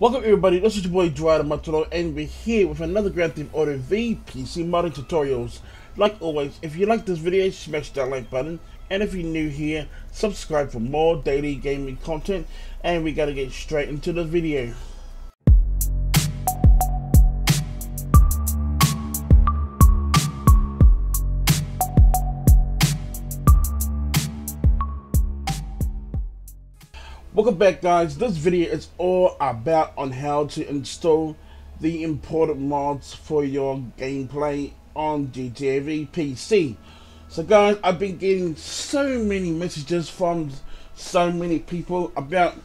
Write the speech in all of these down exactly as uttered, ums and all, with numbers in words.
Welcome everybody, this is your boy Gerardo Matolo, and we're here with another Grand Theft Auto V P C modding tutorials. Like always, if you like this video, smash that like button, and if you're new here, subscribe for more daily gaming content, and we gotta get straight into the video. Welcome back guys, this video is all about on how to install the imported mods for your gameplay on G T A V P C. So guys, I've been getting so many messages from so many people, about,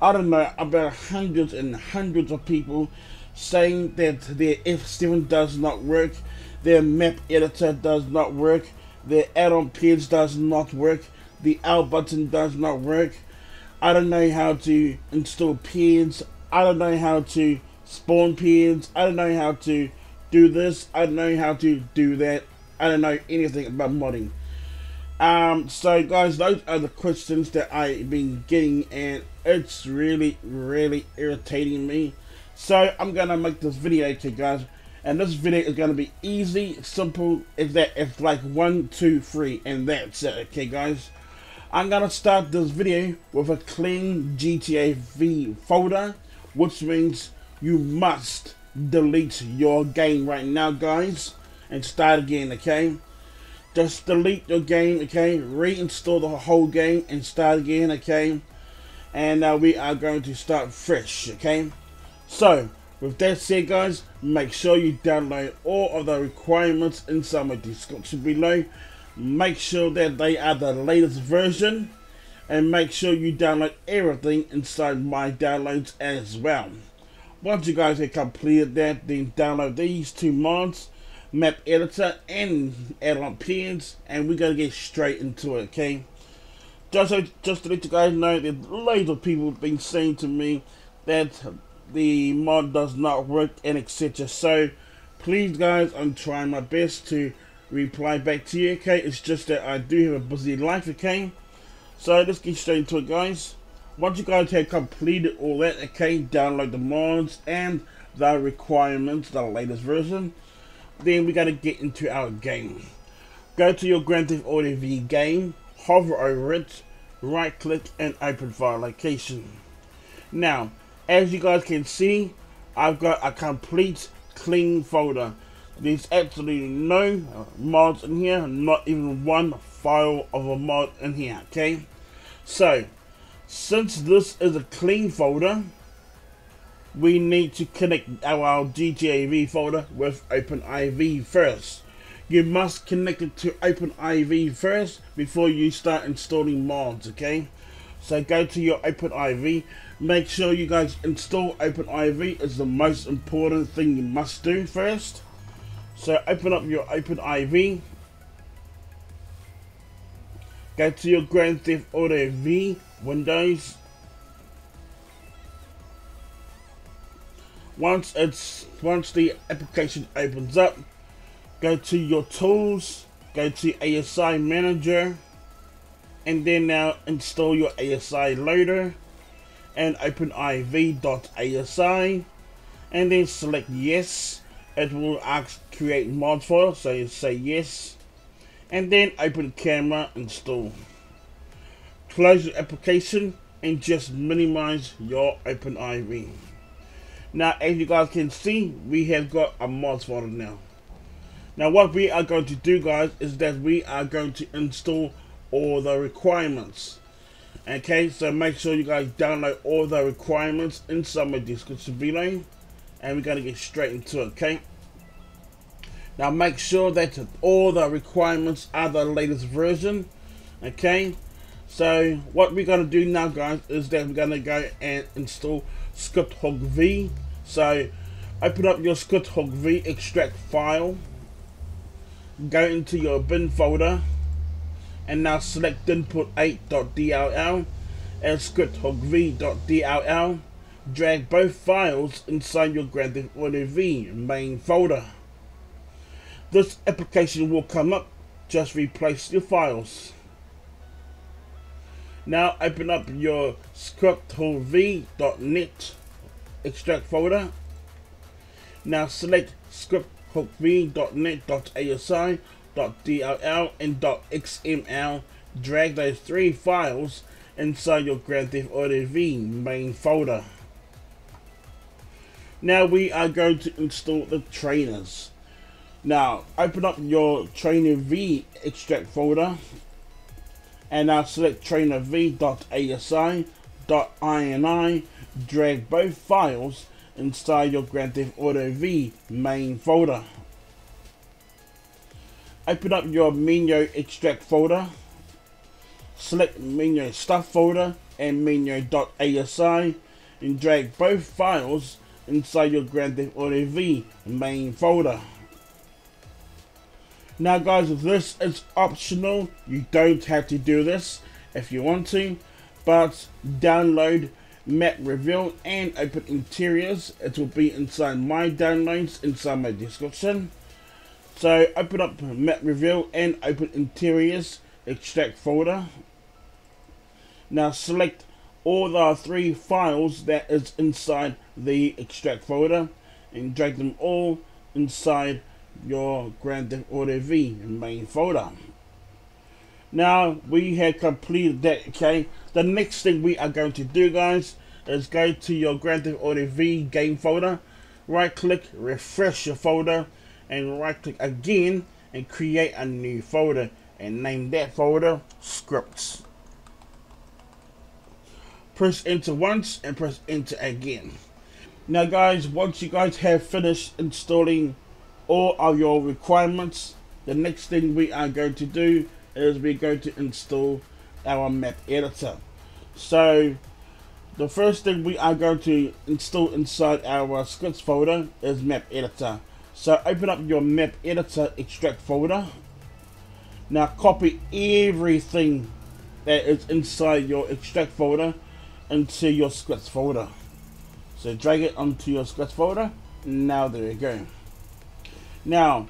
I don't know, about hundreds and hundreds of people saying that their F seven does not work, their map editor does not work, their Addonpeds does not work, the L button does not work. I don't know how to install peds, I don't know how to spawn peds, I don't know how to do this, I don't know how to do that, I don't know anything about modding. Um, so guys, those are the questions that I've been getting, and it's really, really irritating me. So I'm gonna make this video to you guys, and this video is gonna be easy, simple, is that it's like one, two, three, and that's it, okay guys? I'm gonna start this video with a clean G T A V folder, which means you must delete your game right now guys and start again, okay? Just delete your game, okay? Reinstall the whole game and start again, okay? And now uh, we are going to start fresh, okay? So with that said guys, make sure you download all of the requirements inside my description below. Make sure that they are the latest version, and make sure you download everything inside my downloads as well. Once you guys have completed that, then download these two mods, Map Editor and Addonpeds, and we're gonna get straight into it, okay? Just so, just to let you guys know that loads of people have been saying to me that the mod does not work and et cetera. So please guys, I'm trying my best to reply back to you, okay? It's just that I do have a busy life, okay? So let's get straight into it guys. Once you guys have completed all that, okay, download the mods and the requirements, the latest version, then we gotta get into our game. Go to your Grand Theft Auto V game, hover over it, right click and open file location. Now as you guys can see, I've got a complete clean folder. There's absolutely no mods in here, not even one file of a mod in here, okay? So, since this is a clean folder, we need to connect our G T A V folder with OpenIV first. You must connect it to OpenIV first before you start installing mods, okay? So go to your OpenIV, make sure you guys install OpenIV, is the most important thing you must do first. So open up your OpenIV, go to your Grand Theft Auto V Windows. Once it's once the application opens up, go to your tools, go to A S I Manager, and then now install your A S I loader and OpenIV.asi, and then select yes. It will ask create mod file, so you say yes, and then open camera, install, close your application and just minimize your OpenIV. Now as you guys can see, we have got a mod folder now. Now what we are going to do guys is that we are going to install all the requirements, okay? So make sure you guys download all the requirements inside my description below, and we're gonna get straight into it, okay? Now make sure that all the requirements are the latest version, okay? So what we're gonna do now guys is that we're gonna go and install Script Hook V. So open up your Script Hook V, extract file, go into your bin folder, and now select input eight dot D L L and Script Hook V.dll. Drag both files inside your Grand Theft Auto V main folder. This application will come up, just replace your files. Now open up your script hook v dot net extract folder. Now select Script Hook v dot net dot A S I dot D L L and .xml. Drag those three files inside your Grand Theft Auto V main folder. Now we are going to install the trainers. Now open up your Trainer V extract folder and now select trainer v dot A S I dot I N I. Drag both files inside your Grand Theft Auto V main folder. Open up your Menyoo extract folder. Select Menyoo stuff folder and Menyoo.asi and drag both files inside your Grand Theft Auto V main folder. Now guys, this is optional. You don't have to do this if you want to, but download Map Reveal and Open Interiors. It will be inside my downloads, inside my description. So open up Map Reveal and Open Interiors extract folder. Now select all the three files that is inside the extract folder and drag them all inside your Grand Theft Auto V main folder. Now we have completed that. Okay, the next thing we are going to do guys is go to your Grand Theft Auto V game folder, right click, refresh your folder, and right click again and create a new folder and name that folder Scripts. Press enter once and press enter again. Now guys, once you guys have finished installing all of your requirements, the next thing we are going to do is we're going to install our map editor. So the first thing we are going to install inside our scripts folder is Map Editor. So open up your Map Editor extract folder. Now copy everything that is inside your extract folder into your scripts folder. So drag it onto your scripts folder. Now there you go. Now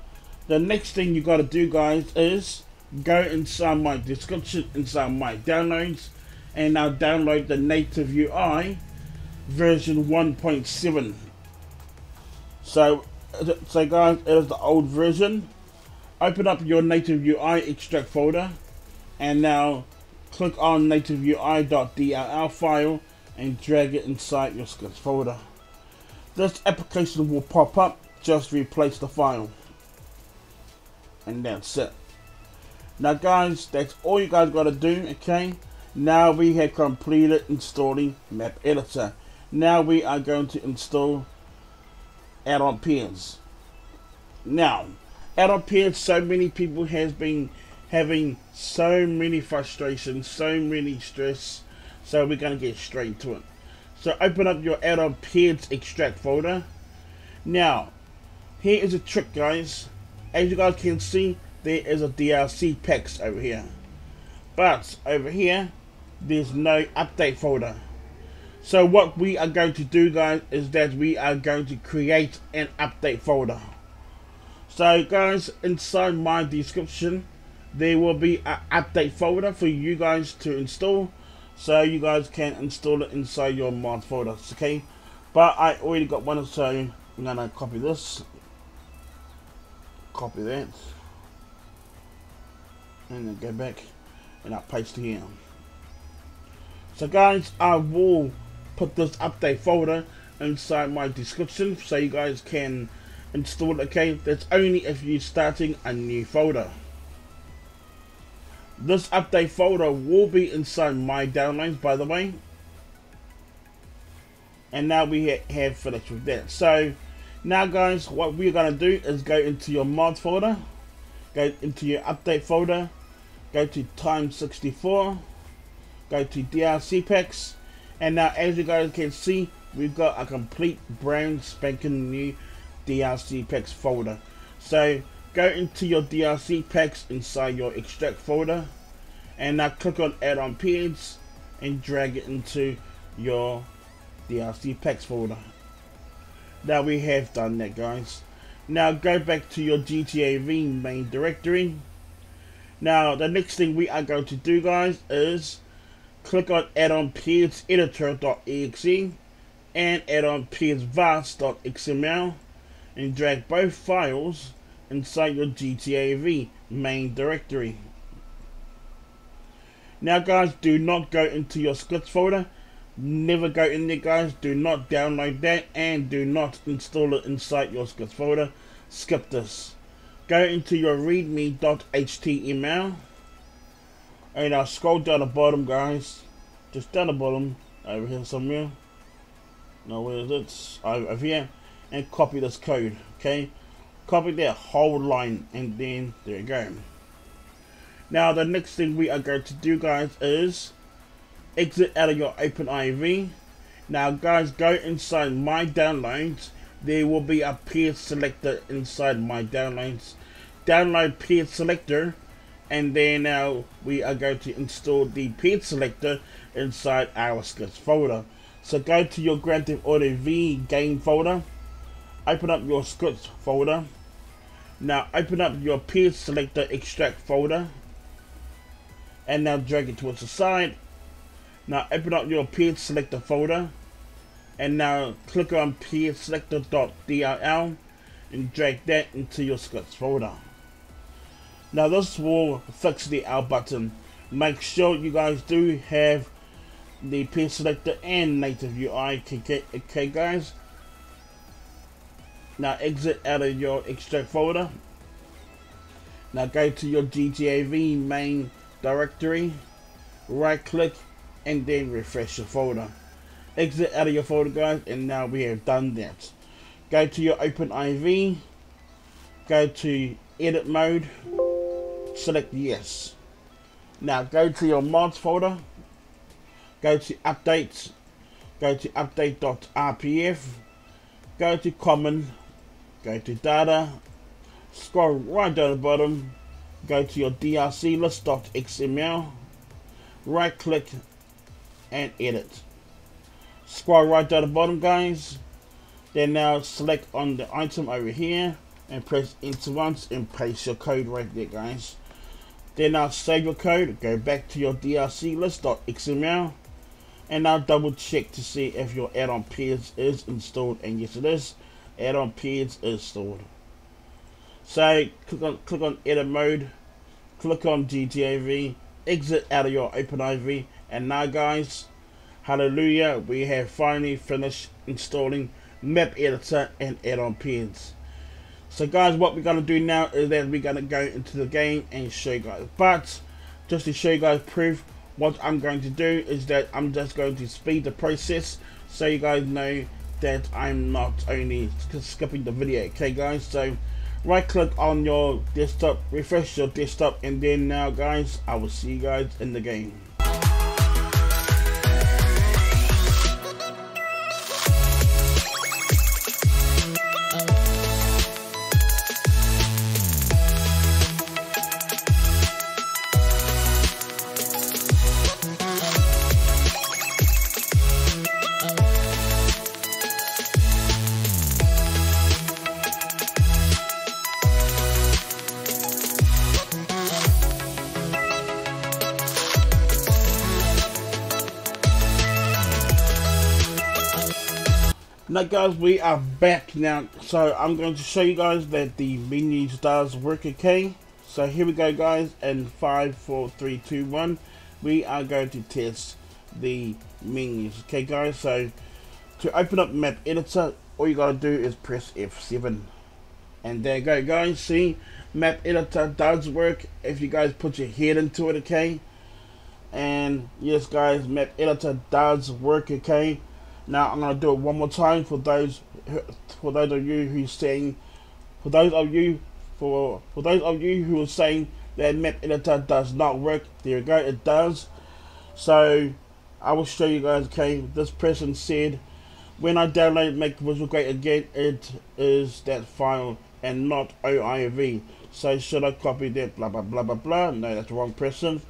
the next thing you got to do guys is go inside my description, inside my downloads, and now download the Native U I version one point seven. So, so guys, it is the old version. Open up your Native U I extract folder and now click on native U I dot D L L file and drag it inside your scripts folder. This application will pop up, just replace the file. And that's it. Now guys, that's all you guys gotta do, okay? Now we have completed installing Map Editor. Now we are going to install Addonpeds. Now, Addonpeds, so many people has been having so many frustrations, so many stress, so we're gonna get straight to it. So open up your Addonpeds extract folder. Now, here is a trick guys. As you guys can see, there is a D L C packs over here, but over here there's no update folder. So what we are going to do guys is that we are going to create an update folder. So guys, inside my description there will be an update folder for you guys to install, so you guys can install it inside your mod folders, okay? But I already got one, so I'm gonna copy this, copy that, and then go back and I'll paste it here. So guys, I will put this update folder inside my description so you guys can install it, okay? That's only if you're starting a new folder. This update folder will be inside my downloads, by the way. And now we ha have finished with that. So now guys, what we're gonna do is go into your mods folder, go into your update folder, go to time sixty-four, go to D L C packs, and now as you guys can see, we've got a complete brand spanking new D L C packs folder. So go into your D L C packs inside your extract folder, and now click on Addonpeds and drag it into your D L C packs folder. Now we have done that guys. Now go back to your G T A V main directory. Now the next thing we are going to do guys is click on Addonpeds Editor dot E X E and addon peds vast dot x m l and drag both files inside your G T A V main directory. Now guys, do not go into your scripts folder. Never go in there guys. Do not download that and do not install it inside your scripts folder. Skip this. Go into your readme dot h t m l and I'll scroll down the bottom guys. Just down the bottom over here somewhere. Now where is it? Over here, and copy this code. Okay, copy that whole line and then there you go. Now the next thing we are going to do guys is exit out of your OpenIV. Now guys, go inside my downloads. There will be a PedSelector inside my downloads. Download PedSelector and then now we are going to install the PedSelector inside our scripts folder. So go to your Grand Theft Auto V game folder, open up your scripts folder. Now open up your PedSelector extract folder and now drag it towards the side. Now open up your PedSelector folder and now click on PedSelector.dll and drag that into your scripts folder. Now this will fix the out button. Make sure you guys do have the PedSelector and Native U I. Okay guys, now exit out of your extract folder. Now go to your G T A V main directory, right click and then refresh your folder. Exit out of your folder guys, and now we have done that. Go to your OpenIV, go to edit mode, select yes. Now go to your mods folder, go to updates, go to update.rpf, go to common, go to data, scroll right down the bottom, go to your D R C list dot x m l, right click and edit. Scroll right down the bottom guys, then now select on the item over here and press enter once and paste your code right there guys. Then now save your code, go back to your D R C list dot x m l and now double check to see if your AddOnPeds is installed, and yes it is. AddOnPeds is installed. So click on, click on edit mode, click on G T A V, exit out of your OpenIV, and now guys, hallelujah, we have finally finished installing Map Editor and AddOnPeds. So guys, what we're going to do now is that we're going to go into the game and show you guys. But just to show you guys proof, what I'm going to do is that I'm just going to speed the process so you guys know that I'm not only skipping the video. Okay guys, so right click on your desktop, refresh your desktop, and then now guys, I will see you guys in the game. Now guys, we are back now, so I'm going to show you guys that the menu does work. Okay, so here we go guys, and five four three two one we are going to test the menus. Okay guys, so to open up Map Editor, all you gotta do is press F seven and there you go guys. See, Map Editor does work if you guys put your head into it. Okay, and yes guys, Map Editor does work. Okay, now I'm gonna do it one more time for those for those of you who saying for those of you for for those of you who are saying that Map Editor does not work. There you go, it does. So I will show you guys. Okay, this person said, when I download Make Visual Great Again, it is that file and not O I V. So should I copy that? Blah blah blah blah blah. No, that's the wrong person.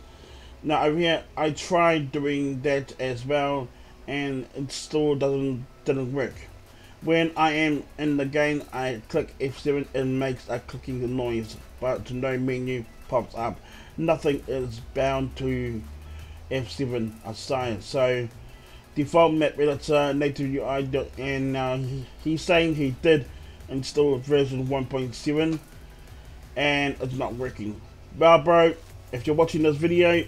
Now over here, I tried doing that as well, and it still doesn't didn't work. When I am in the game, I click F seven and makes a clicking noise, but no menu pops up. Nothing is bound to F seven aside. So default Map Editor, Native U I, and uh, he's saying he did install version one point seven and it's not working. Well, bro, if you're watching this video,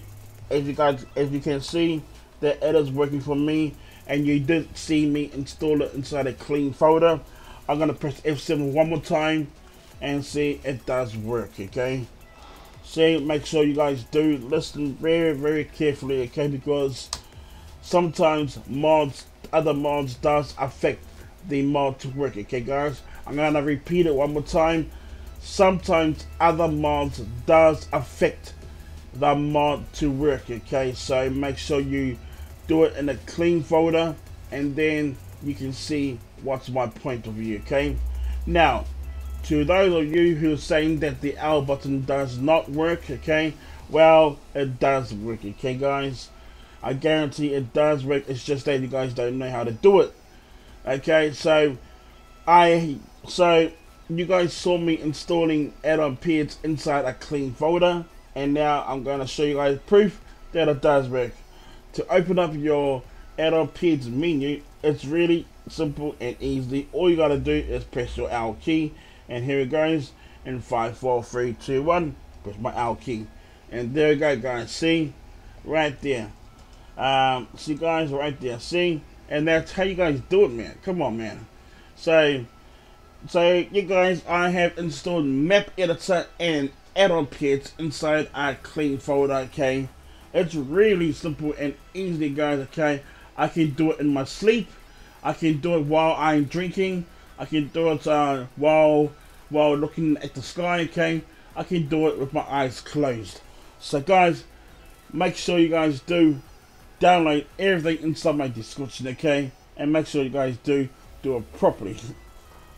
as you guys as you can see, that it is working for me, and you did see me install it inside a clean folder. I'm gonna press F seven one more time and see it does work. Okay, see, make sure you guys do listen very very carefully, okay, because sometimes mods, other mods does affect the mod to work. Okay guys, I'm gonna repeat it one more time. Sometimes other mods does affect the mod to work. Okay, so make sure you do it in a clean folder, and then you can see what's my point of view. Okay, now to those of you who are saying that the L button does not work, okay, well, it does work. Okay guys, I guarantee it does work. It's just that you guys don't know how to do it. Okay, so I so you guys saw me installing Addonpeds inside a clean folder, and now I'm going to show you guys proof that it does work. To open up your Addonpeds menu, it's really simple and easy. All you got to do is press your L key, and here it goes in five, four, three, two, one. Press my L key, and there you go guys, see right there, um see guys, right there, see, and that's how you guys do it, man. Come on, man. So so you guys, I have installed Map Editor and Addonpeds inside our clean folder. Okay, it's really simple and easy guys. Okay, I can do it in my sleep, I can do it while I'm drinking, I can do it uh, while while looking at the sky. Okay, I can do it with my eyes closed. So guys, make sure you guys do download everything inside my description, okay, and make sure you guys do do it properly.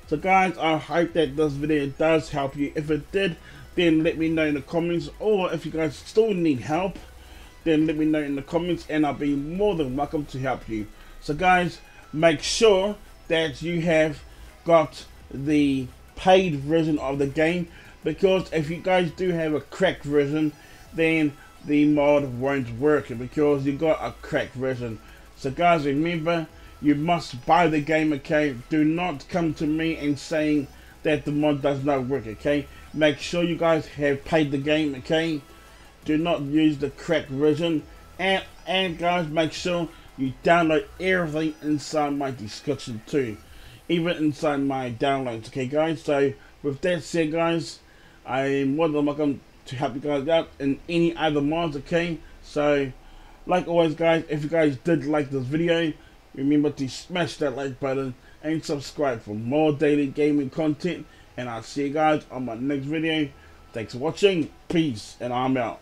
So guys, I hope that this video does help you. If it did, then let me know in the comments, or if you guys still need help, then let me know in the comments and I'll be more than welcome to help you. So guys, make sure that you have got the paid version of the game, because if you guys do have a cracked version, then the mod won't work because you got a cracked version. So guys, remember, you must buy the game, okay? Do not come to me and saying that the mod does not work, okay? Make sure you guys have paid the game, okay? Do not use the cracked version, and and guys, make sure you download everything inside my description too, even inside my downloads, okay guys? So with that said guys, I'm more than welcome to help you guys out in any other mods, okay? So like always guys, if you guys did like this video, remember to smash that like button and subscribe for more daily gaming content, and I'll see you guys on my next video. Thanks for watching, peace, and I'm out.